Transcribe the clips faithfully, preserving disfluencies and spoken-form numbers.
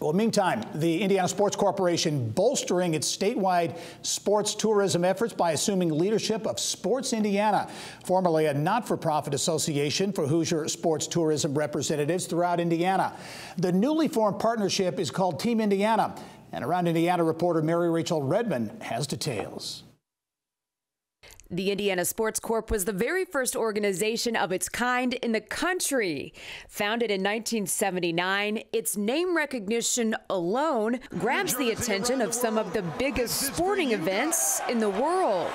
Well, meantime, the Indiana Sports Corporation bolstering its statewide sports tourism efforts by assuming leadership of Sports Indiana, formerly a not-for-profit association for Hoosier sports tourism representatives throughout Indiana. The newly formed partnership is called Team Indiana, and Around Indiana reporter Mary-Rachel Redman has details. The Indiana Sports Corp was the very first organization of its kind in the country. Founded in nineteen seventy-nine, its name recognition alone grabs the attention of some of the biggest sporting events in the world.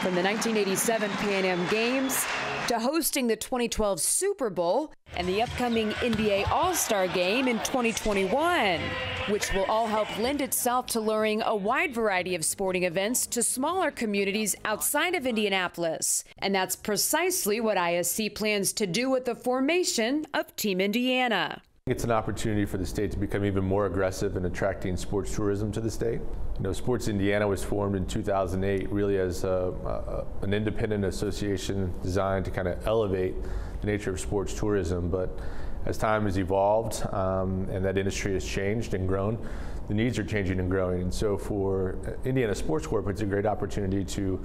From the nineteen eighty-seven Pan Am Games to hosting the twenty twelve Super Bowl and the upcoming N B A All-Star Game in twenty twenty-one, which will all help lend itself to luring a wide variety of sporting events to smaller communities outside of Indianapolis. And that's precisely what I S C plans to do with the formation of Team Indiana. It's an opportunity for the state to become even more aggressive in attracting sports tourism to the state. You know, Sports Indiana was formed in two thousand eight really as a, a, an independent association designed to kind of elevate the nature of sports tourism. But as time has evolved um, and that industry has changed and grown, the needs are changing and growing. And so for Indiana Sports Corp, it's a great opportunity to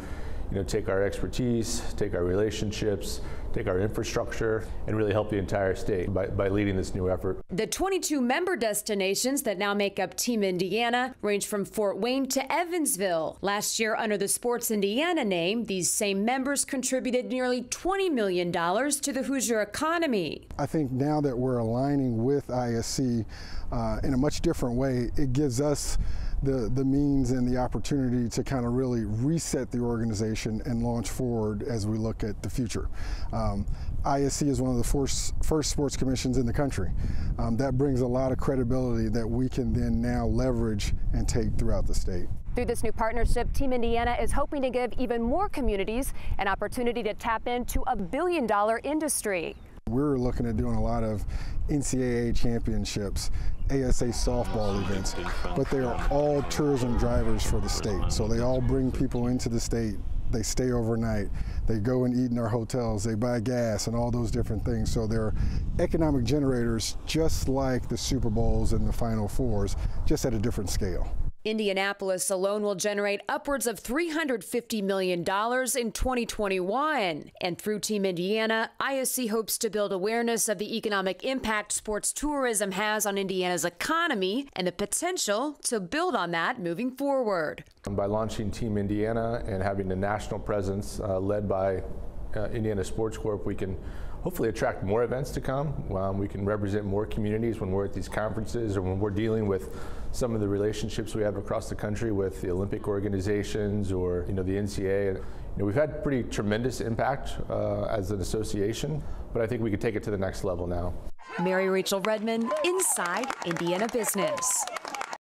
you know, take our expertise, take our relationships, take our infrastructure, and really help the entire state by, by leading this new effort. The twenty-two member destinations that now make up Team Indiana range from Fort Wayne to Evansville. Last year, under the Sports Indiana name, these same members contributed nearly twenty million dollars to the Hoosier economy. I think now that we're aligning with I S C uh, in a much different way, it gives us The, the means and the opportunity to kind of really reset the organization and launch forward as we look at the future. Um, I S C is one of the first, first sports commissions in the country. Um, that brings a lot of credibility that we can then now leverage and take throughout the state. Through this new partnership, Team Indiana is hoping to give even more communities an opportunity to tap into a billion dollar industry. We're looking at doing a lot of N C A A championships, A S A softball events, but they are all tourism drivers for the state. So they all bring people into the state. They stay overnight. They go and eat in our hotels. They buy gas and all those different things. So they're economic generators, just like the Super Bowls and the Final Fours, just at a different scale. Indianapolis alone will generate upwards of three hundred fifty million dollars in twenty twenty-one. And through Team Indiana, I S C hopes to build awareness of the economic impact sports tourism has on Indiana's economy and the potential to build on that moving forward. By launching Team Indiana and having a national presence uh, led by uh, Indiana Sports Corp, we can hopefully attract more events to come. Um, we can represent more communities when we're at these conferences or when we're dealing with some of the relationships we have across the country with the Olympic organizations or you know the N C A A. You know, we've had pretty tremendous impact uh, as an association, but I think we could take it to the next level now. Mary Rachel Redman, Inside Indiana Business.